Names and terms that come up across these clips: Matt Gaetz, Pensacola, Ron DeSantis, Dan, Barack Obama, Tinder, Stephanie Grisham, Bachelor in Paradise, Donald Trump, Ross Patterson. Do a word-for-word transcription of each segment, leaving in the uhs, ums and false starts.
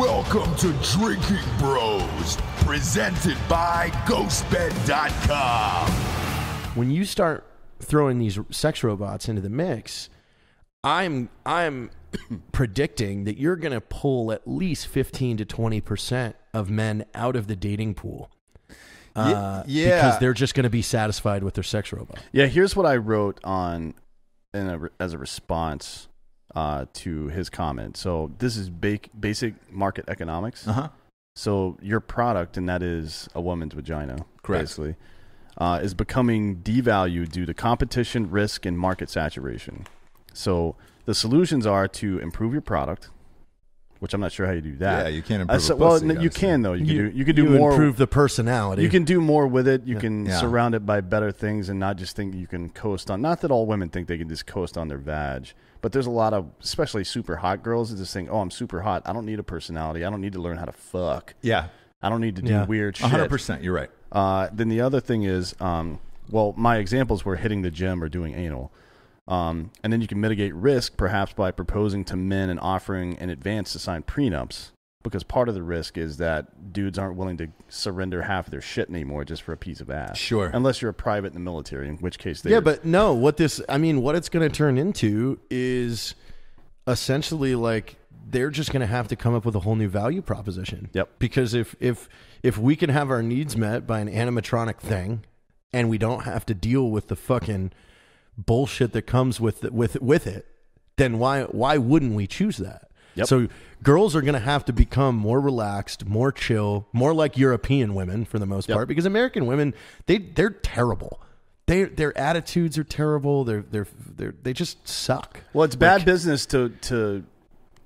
Welcome to Drinking Bros, presented by Ghost Bed dot com. When you start throwing these sex robots into the mix, I'm I'm predicting that you're going to pull at least fifteen to twenty percent of men out of the dating pool. Uh, yeah, yeah. Because they're just going to be satisfied with their sex robot. Yeah, here's what I wrote on in a, as a response Uh, to his comment. So this is ba basic market economics. Uh-huh. So your product, and that is a woman's vagina, correct, basically, uh, is becoming devalued due to competition, risk, and market saturation. So the solutions are to improve your product, which I'm not sure how you do that. Yeah, you can't improve. Uh, so, well, you, you can though. You, you can do. You can do you more. Improve the personality. You can do more with it. You yeah. can yeah. surround it by better things, and not just think you can coast on. Not that all women think they can just coast on their vag, but there's a lot of, especially super hot girls, that just think, "Oh, I'm super hot. I don't need a personality. I don't need to learn how to fuck. Yeah, I don't need to do yeah. weird shit." one hundred percent. You're right. Uh, then the other thing is, um, well, my examples were hitting the gym or doing anal. Um, and then you can mitigate risk, perhaps, by proposing to men and offering in advance to sign prenups, because part of the risk is that dudes aren't willing to surrender half of their shit anymore just for a piece of ass. Sure. Unless you're a private in the military, in which case they... Yeah, but no, what this... I mean, what it's going to turn into is essentially like they're just going to have to come up with a whole new value proposition. Yep. Because if, if, if we can have our needs met by an animatronic thing and we don't have to deal with the fucking bullshit that comes with the, with with it, then why why wouldn't we choose that? Yep. So girls are going to have to become more relaxed, more chill, more like European women for the most yep. part, because American women, they they're terrible. They their attitudes are terrible. They're they're they're they just suck. Well, it's bad like, business to to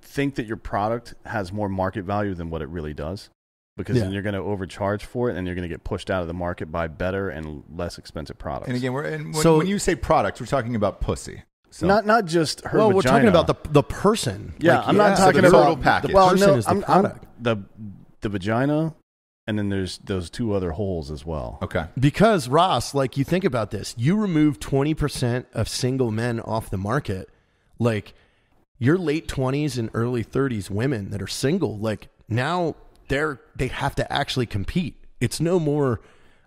think that your product has more market value than what it really does, because yeah. then you're going to overcharge for it, and you're going to get pushed out of the market by better and less expensive products. And again, we're, and when, so, when you say products, we're talking about pussy. So. Not not just her well, vagina. We're talking about the, the person. Yeah, like, I'm yeah, not talking so about... total package. The well, person no, is the I'm, product. I'm, the, the vagina, and then there's those two other holes as well. Okay. Because, Ross, like, you think about this. You remove twenty percent of single men off the market. Like, your late twenties and early thirties women that are single, like, now... They're, they have to actually compete. It's no more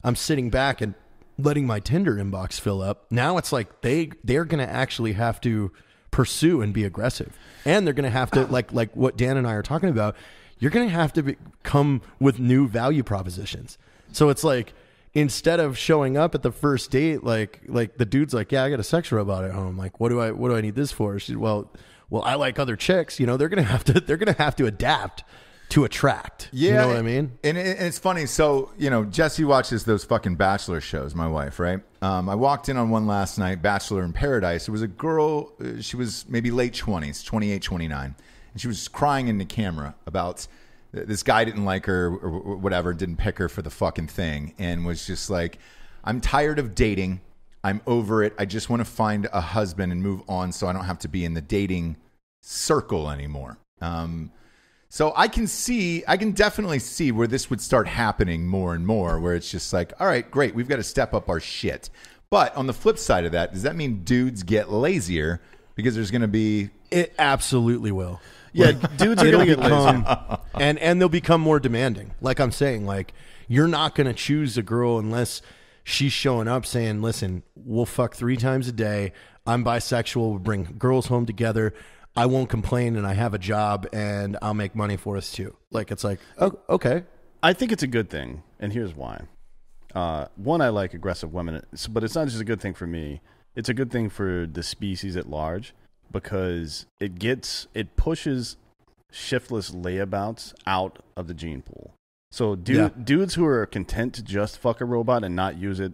I'm sitting back and letting my Tinder inbox fill up. Now it's like they, they're going to actually have to pursue and be aggressive. And they're going to have to, like like what Dan and I are talking about, you're going to have to be, come with new value propositions. So it's like, instead of showing up at the first date, like like the dude's like, yeah, I got a sex robot at home. Like, what do I, what do I need this for? She, well, well, I like other chicks. You know, they're going to have to, they're going to have to adapt to attract. Yeah, you know what I mean? And, and it's funny. So, you know, Jesse watches those fucking Bachelor shows, my wife, right? Um, I walked in on one last night, Bachelor in Paradise. It was a girl, she was maybe late twenties, twenty-eight, twenty-nine. And she was crying into camera about this guy didn't like her or whatever, didn't pick her for the fucking thing. And was just like, I'm tired of dating. I'm over it. I just want to find a husband and move on so I don't have to be in the dating circle anymore. Um... So I can see, I can definitely see where this would start happening more and more, where it's just like, all right, great, we've got to step up our shit. But on the flip side of that, does that mean dudes get lazier? Because there's going to be... It absolutely will. Yeah, like, dudes are going to get lazier. And, and they'll become more demanding. Like I'm saying, like, you're not going to choose a girl unless she's showing up saying, listen, we'll fuck three times a day. I'm bisexual. We'll bring girls home together. I won't complain, and I have a job, and I'll make money for us too. Like, it's like, oh, okay. I think it's a good thing, and here's why. Uh, one, I like aggressive women, but it's not just a good thing for me. It's a good thing for the species at large, because it gets, it pushes shiftless layabouts out of the gene pool. So dude, yeah. dudes who are content to just fuck a robot and not use it,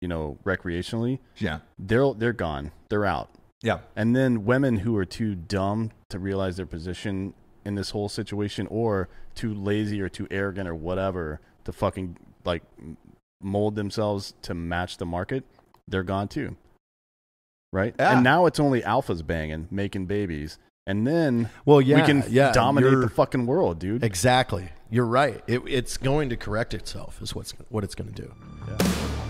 you know, recreationally, yeah, they're they're gone. They're out. Yeah. And then women who are too dumb to realize their position in this whole situation, or too lazy or too arrogant or whatever to fucking like mold themselves to match the market, they're gone too. Right? Yeah. And now it's only alphas banging, making babies. And then well, yeah, we can yeah, dominate the fucking world, dude. Exactly. You're right. It, it's going to correct itself is what's, what it's going to do. Yeah.